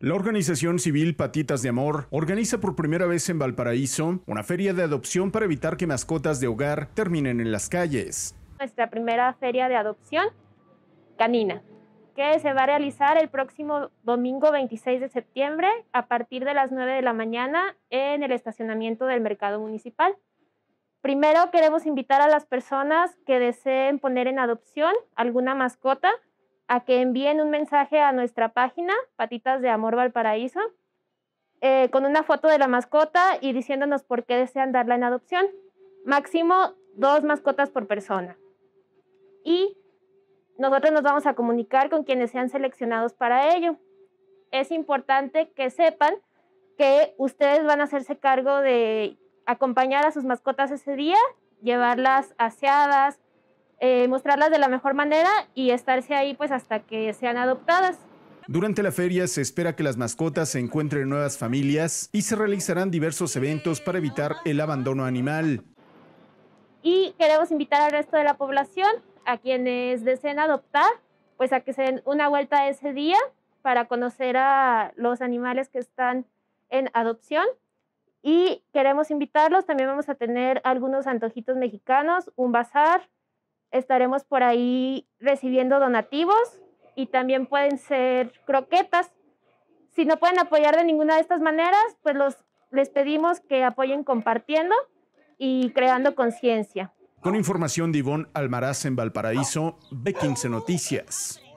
La organización civil Patitas de Amor organiza por primera vez en Valparaíso una feria de adopción para evitar que mascotas de hogar terminen en las calles. Nuestra primera feria de adopción canina, que se va a realizar el próximo domingo 26 de septiembre a partir de las 9 de la mañana en el estacionamiento del mercado municipal. Primero queremos invitar a las personas que deseen poner en adopción alguna mascota a que envíen un mensaje a nuestra página, Patitas de Amor Valparaíso, con una foto de la mascota y diciéndonos por qué desean darla en adopción. Máximo 2 mascotas por persona. Y nosotros nos vamos a comunicar con quienes sean seleccionados para ello. Es importante que sepan que ustedes van a hacerse cargo de acompañar a sus mascotas ese día, llevarlas aseadas, mostrarlas de la mejor manera y estarse ahí pues hasta que sean adoptadas. Durante la feria se espera que las mascotas se encuentren nuevas familias y se realizarán diversos eventos para evitar el abandono animal. Y queremos invitar al resto de la población, a quienes deseen adoptar, pues a que se den una vuelta ese día para conocer a los animales que están en adopción. Y queremos invitarlos, también vamos a tener algunos antojitos mexicanos, un bazar. Estaremos por ahí recibiendo donativos y también pueden ser croquetas. Si no pueden apoyar de ninguna de estas maneras, pues les pedimos que apoyen compartiendo y creando conciencia. Con información de Ivonne Almaraz en Valparaíso, B15 Noticias.